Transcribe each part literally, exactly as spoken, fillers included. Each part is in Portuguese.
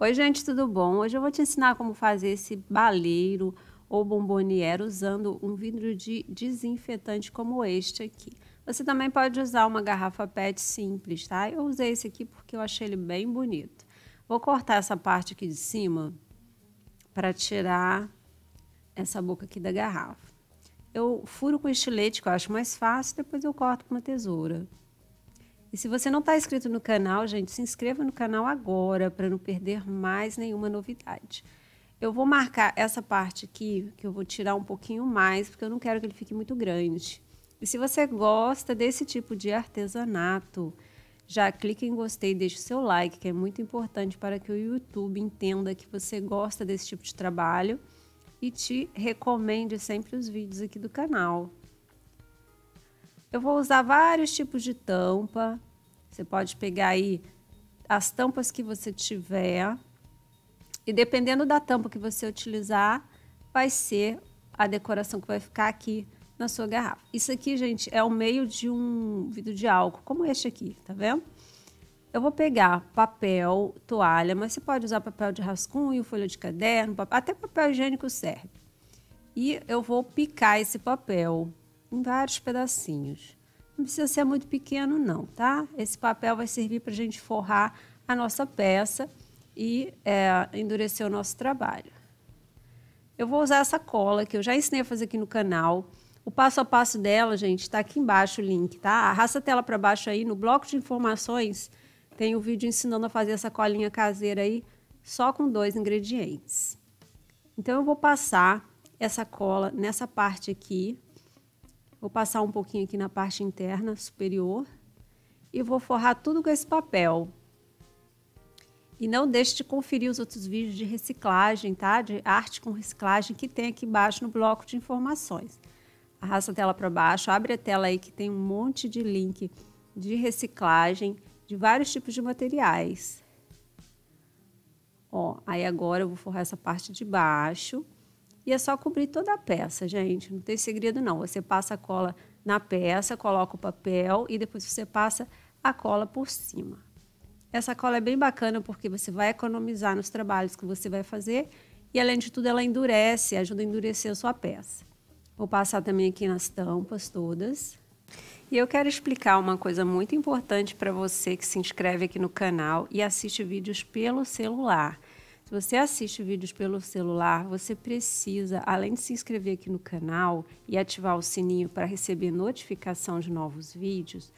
Oi gente, tudo bom? Hoje eu vou te ensinar como fazer esse baleiro ou bomboniere usando um vidro de desinfetante como este aqui. Você também pode usar uma garrafa P E T simples, tá? Eu usei esse aqui porque eu achei ele bem bonito. Vou cortar essa parte aqui de cima para tirar essa boca aqui da garrafa. Eu furo com estilete, que eu acho mais fácil, depois eu corto com uma tesoura. E se você não está inscrito no canal, gente, se inscreva no canal agora para não perder mais nenhuma novidade. Eu vou marcar essa parte aqui, que eu vou tirar um pouquinho mais, porque eu não quero que ele fique muito grande. E se você gosta desse tipo de artesanato, já clique em gostei e deixe o seu like, que é muito importante para que o YouTube entenda que você gosta desse tipo de trabalho e te recomende sempre os vídeos aqui do canal. Eu vou usar vários tipos de tampa. Você pode pegar aí as tampas que você tiver. E dependendo da tampa que você utilizar, vai ser a decoração que vai ficar aqui na sua garrafa. Isso aqui, gente, é o meio de um vidro de álcool, como este aqui, tá vendo? Eu vou pegar papel, toalha, mas você pode usar papel de rascunho, folha de caderno, papel, até papel higiênico serve. E eu vou picar esse papel em vários pedacinhos. Não precisa ser muito pequeno não, tá? Esse papel vai servir para a gente forrar a nossa peça e é, endurecer o nosso trabalho. Eu vou usar essa cola que eu já ensinei a fazer aqui no canal. O passo a passo dela, gente, está aqui embaixo o link, tá? Arrasta a tela para baixo aí, no bloco de informações tem o vídeo ensinando a fazer essa colinha caseira aí, só com dois ingredientes. Então eu vou passar essa cola nessa parte aqui. Vou passar um pouquinho aqui na parte interna, superior. E vou forrar tudo com esse papel. E não deixe de conferir os outros vídeos de reciclagem, tá? De arte com reciclagem que tem aqui embaixo no bloco de informações. Arrasta a tela para baixo, abre a tela aí que tem um monte de link de reciclagem de vários tipos de materiais. Ó, aí agora eu vou forrar essa parte de baixo. E é só cobrir toda a peça, gente, não tem segredo não. Você passa a cola na peça, coloca o papel e depois você passa a cola por cima. Essa cola é bem bacana porque você vai economizar nos trabalhos que você vai fazer e, além de tudo, ela endurece, ajuda a endurecer a sua peça. Vou passar também aqui nas tampas todas. E eu quero explicar uma coisa muito importante para você que se inscreve aqui no canal e assiste vídeos pelo celular. Se você assiste vídeos pelo celular, você precisa, além de se inscrever aqui no canal e ativar o sininho para receber notificação de novos vídeos,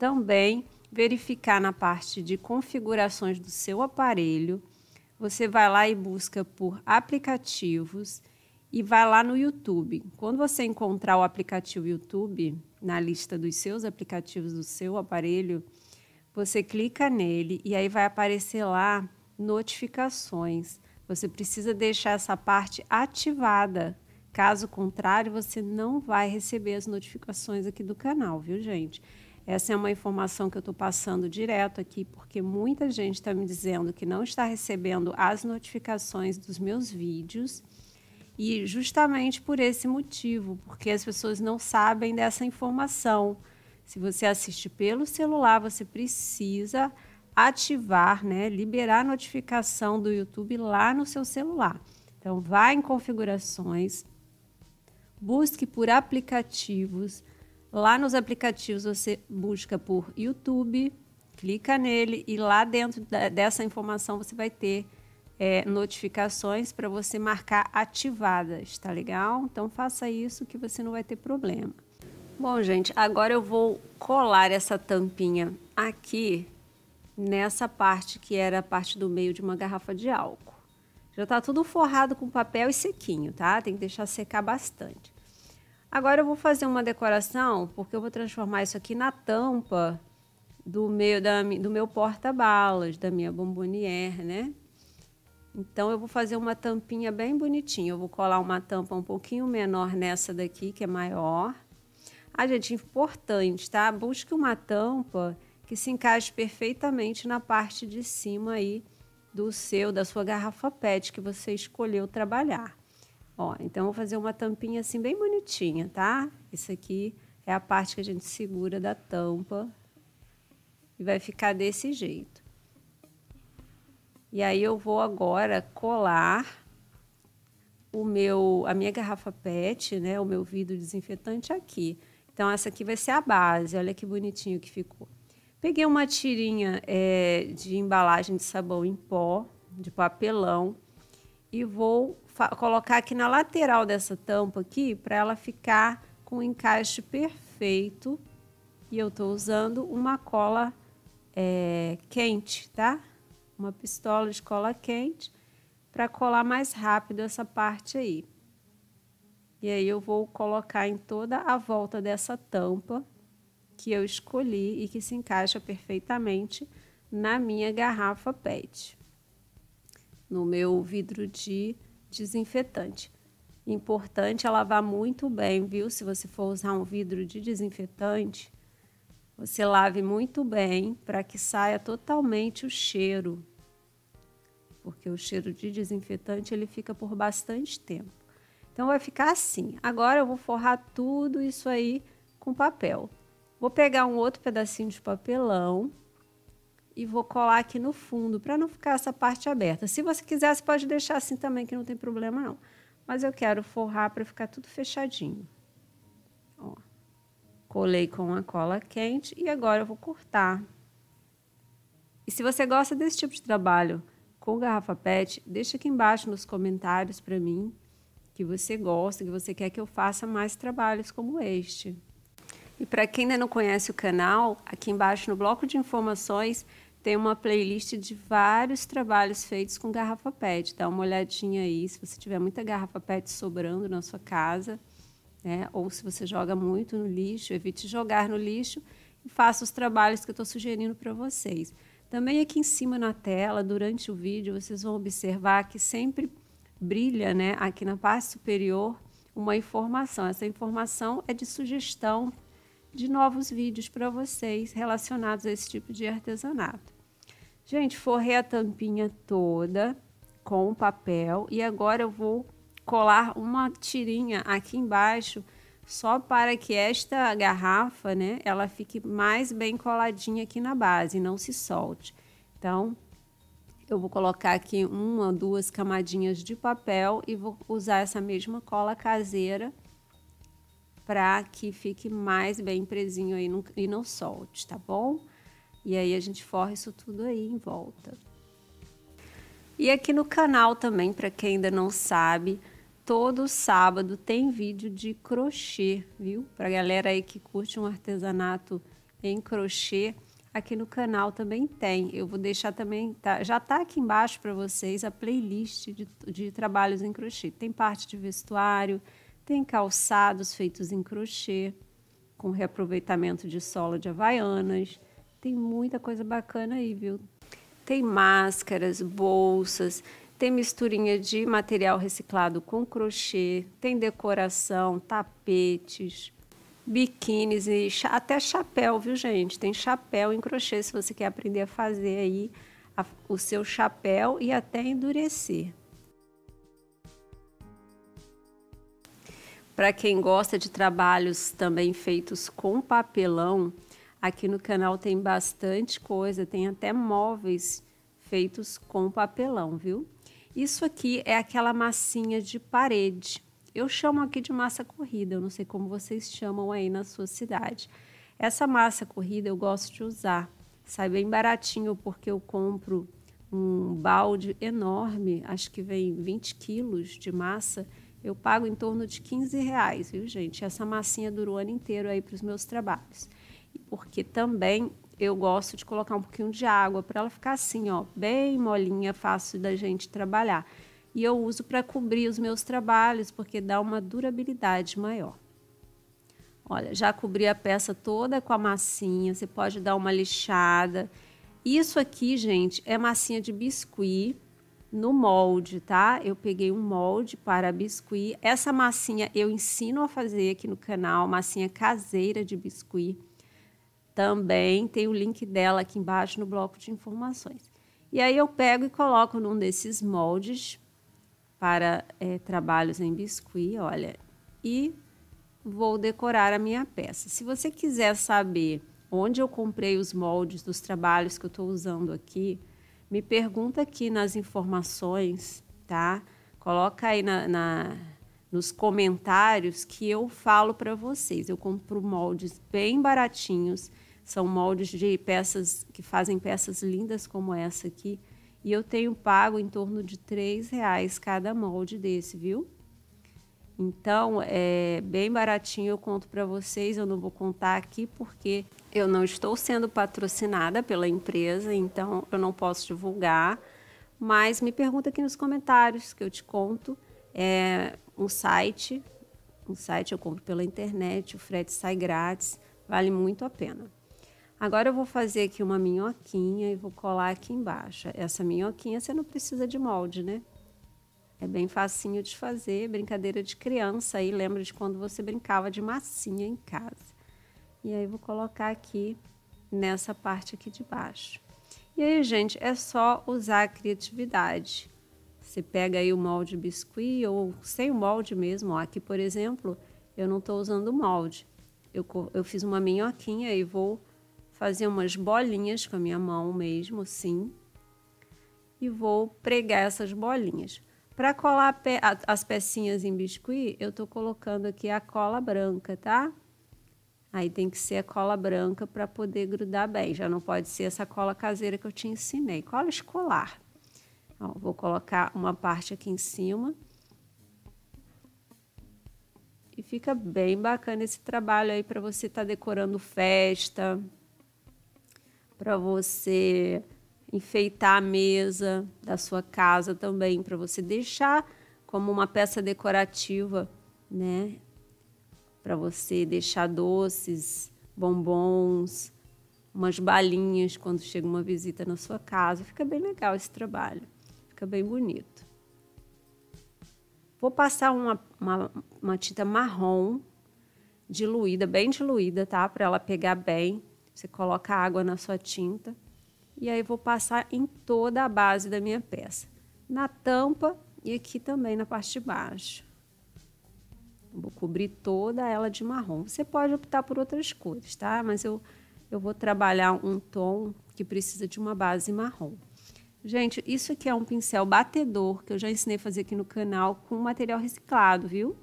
também verificar na parte de configurações do seu aparelho. Você vai lá e busca por aplicativos e vai lá no YouTube. Quando você encontrar o aplicativo YouTube na lista dos seus aplicativos do seu aparelho, você clica nele e aí vai aparecer lá notificações. Você precisa deixar essa parte ativada. Caso contrário, você não vai receber as notificações aqui do canal, viu, gente? Essa é uma informação que eu estou passando direto aqui, porque muita gente está me dizendo que não está recebendo as notificações dos meus vídeos. E justamente por esse motivo, porque as pessoas não sabem dessa informação. Se você assiste pelo celular, você precisa ativar, né, liberar a notificação do YouTube lá no seu celular. Então, vá em configurações, busque por aplicativos. Lá nos aplicativos você busca por YouTube, clica nele e lá dentro da, dessa informação você vai ter é, notificações para você marcar ativadas, tá legal? Então, faça isso que você não vai ter problema. Bom, gente, agora eu vou colar essa tampinha aqui nessa parte que era a parte do meio de uma garrafa de álcool. Já tá tudo forrado com papel e sequinho, tá? Tem que deixar secar bastante. Agora eu vou fazer uma decoração, porque eu vou transformar isso aqui na tampa do meio da, do meu porta-balas, da minha bomboniere, né? Então eu vou fazer uma tampinha bem bonitinha. Eu vou colar uma tampa um pouquinho menor nessa daqui, que é maior. Ah, gente, importante, tá? Busque uma tampa que se encaixe perfeitamente na parte de cima aí do seu, da sua garrafa P E T que você escolheu trabalhar. Ó, então eu vou fazer uma tampinha assim bem bonitinha, tá? Isso aqui é a parte que a gente segura da tampa e vai ficar desse jeito. E aí eu vou agora colar o meu, a minha garrafa P E T, né, o meu vidro desinfetante aqui. Então, essa aqui vai ser a base. Olha que bonitinho que ficou. Peguei uma tirinha é, de embalagem de sabão em pó, de papelão, e vou colocar aqui na lateral dessa tampa aqui para ela ficar com o encaixe perfeito. E eu estou usando uma cola é, quente, tá? Uma pistola de cola quente para colar mais rápido essa parte aí. E aí eu vou colocar em toda a volta dessa tampa que eu escolhi e que se encaixa perfeitamente na minha garrafa P E T, no meu vidro de desinfetante. Importante é lavar muito bem, viu? Se você for usar um vidro de desinfetante, você lave muito bem para que saia totalmente o cheiro, porque o cheiro de desinfetante ele fica por bastante tempo. Então, vai ficar assim. Agora, eu vou forrar tudo isso aí com papel. Vou pegar um outro pedacinho de papelão e vou colar aqui no fundo, para não ficar essa parte aberta. Se você quiser, você pode deixar assim também, que não tem problema não. Mas eu quero forrar para ficar tudo fechadinho. Ó, colei com a cola quente e agora eu vou cortar. E se você gosta desse tipo de trabalho com garrafa P E T, deixa aqui embaixo nos comentários para mim, que você gosta, que você quer que eu faça mais trabalhos como este. E para quem ainda não conhece o canal, aqui embaixo no bloco de informações tem uma playlist de vários trabalhos feitos com garrafa P E T. Dá uma olhadinha aí, se você tiver muita garrafa P E T sobrando na sua casa, né? Ou se você joga muito no lixo, evite jogar no lixo e faça os trabalhos que eu estou sugerindo para vocês. Também aqui em cima na tela, durante o vídeo, vocês vão observar que sempre brilha, né, aqui na parte superior, uma informação. Essa informação é de sugestão de novos vídeos para vocês relacionados a esse tipo de artesanato. Gente, forrei a tampinha toda com o papel e agora eu vou colar uma tirinha aqui embaixo só para que esta garrafa, né, ela fique mais bem coladinha aqui na base, não se solte. Então, eu vou colocar aqui uma ou duas camadinhas de papel e vou usar essa mesma cola caseira para que fique mais bem presinho aí não, e não solte, tá bom? E aí a gente forra isso tudo aí em volta. E aqui no canal também, para quem ainda não sabe, todo sábado tem vídeo de crochê, viu? Para galera aí que curte um artesanato em crochê, aqui no canal também tem. Eu vou deixar também, tá, já tá aqui embaixo para vocês a playlist de, de trabalhos em crochê. Tem parte de vestuário, tem calçados feitos em crochê, com reaproveitamento de sola de havaianas. Tem muita coisa bacana aí, viu? Tem máscaras, bolsas, tem misturinha de material reciclado com crochê, tem decoração, tapetes, biquínis e até chapéu, viu, gente? Tem chapéu em crochê, se você quer aprender a fazer aí a, o seu chapéu e até endurecer. Para quem gosta de trabalhos também feitos com papelão, aqui no canal tem bastante coisa, tem até móveis feitos com papelão, viu? Isso aqui é aquela massinha de parede. Eu chamo aqui de massa corrida, eu não sei como vocês chamam aí na sua cidade. Essa massa corrida eu gosto de usar, sai bem baratinho porque eu compro um balde enorme, acho que vem vinte quilos de massa, eu pago em torno de quinze reais, viu, gente? Essa massinha durou o ano inteiro aí para os meus trabalhos. Porque também eu gosto de colocar um pouquinho de água para ela ficar assim, ó, bem molinha, fácil da gente trabalhar. E eu uso para cobrir os meus trabalhos, porque dá uma durabilidade maior. Olha, já cobri a peça toda com a massinha, você pode dar uma lixada. Isso aqui, gente, é massinha de biscuit no molde, tá? Eu peguei um molde para biscuit. Essa massinha eu ensino a fazer aqui no canal, massinha caseira de biscuit. Também tem o link dela aqui embaixo no bloco de informações. E aí eu pego e coloco num desses moldes para é, trabalhos em biscuit, olha, e vou decorar a minha peça. Se você quiser saber onde eu comprei os moldes dos trabalhos que eu estou usando aqui, me pergunta aqui nas informações, tá? Coloca aí na, na, nos comentários que eu falo para vocês. Eu compro moldes bem baratinhos, são moldes de peças que fazem peças lindas como essa aqui. E eu tenho pago em torno de três reais cada molde desse, viu? Então, é bem baratinho, eu conto para vocês. Eu não vou contar aqui porque eu não estou sendo patrocinada pela empresa, então eu não posso divulgar. Mas me pergunta aqui nos comentários que eu te conto. É um site, um site eu compro pela internet, o frete sai grátis, vale muito a pena. Agora eu vou fazer aqui uma minhoquinha e vou colar aqui embaixo. Essa minhoquinha você não precisa de molde, né? É bem facinho de fazer, brincadeira de criança aí, lembra de quando você brincava de massinha em casa. E aí vou colocar aqui nessa parte aqui de baixo. E aí, gente, é só usar a criatividade. Você pega aí o molde biscuit ou sem o molde mesmo, ó, aqui por exemplo, eu não tô usando molde. Eu, eu fiz uma minhoquinha e vou fazer umas bolinhas com a minha mão mesmo, assim. E vou pregar essas bolinhas. Para colar pe as pecinhas em biscuit, eu tô colocando aqui a cola branca, tá? Aí tem que ser a cola branca para poder grudar bem. Já não pode ser essa cola caseira que eu te ensinei. Cola escolar. Ó, vou colocar uma parte aqui em cima. E fica bem bacana esse trabalho aí para você tá decorando festa, para você enfeitar a mesa da sua casa também, para você deixar como uma peça decorativa, né? Para você deixar doces, bombons, umas balinhas quando chega uma visita na sua casa. Fica bem legal esse trabalho, fica bem bonito. Vou passar uma, uma, uma tinta marrom diluída, bem diluída, tá? Para ela pegar bem. Você coloca água na sua tinta. E aí vou passar em toda a base da minha peça, na tampa e aqui também na parte de baixo. Vou cobrir toda ela de marrom. Você pode optar por outras cores, tá? Mas eu, eu vou trabalhar um tom que precisa de uma base marrom. Gente, isso aqui é um pincel batedor que eu já ensinei a fazer aqui no canal com material reciclado, viu?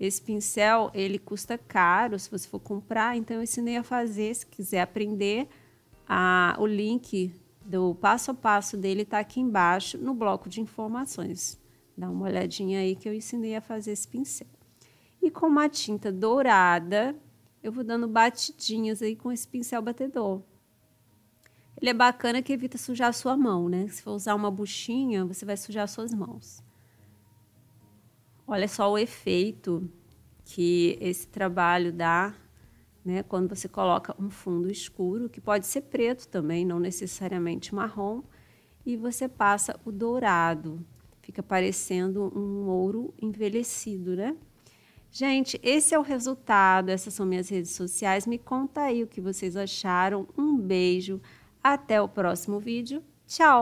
Esse pincel, ele custa caro se você for comprar, então eu ensinei a fazer, se quiser aprender... Ah, o link do passo a passo dele está aqui embaixo no bloco de informações. Dá uma olhadinha aí que eu ensinei a fazer esse pincel. E com uma tinta dourada, eu vou dando batidinhas aí com esse pincel batedor. Ele é bacana que evita sujar a sua mão, né? Se for usar uma buchinha, você vai sujar as suas mãos. Olha só o efeito que esse trabalho dá. Né, quando você coloca um fundo escuro, que pode ser preto também, não necessariamente marrom, e você passa o dourado. Fica parecendo um ouro envelhecido, né? Gente, esse é o resultado, essas são minhas redes sociais. Me conta aí o que vocês acharam. Um beijo, até o próximo vídeo. Tchau!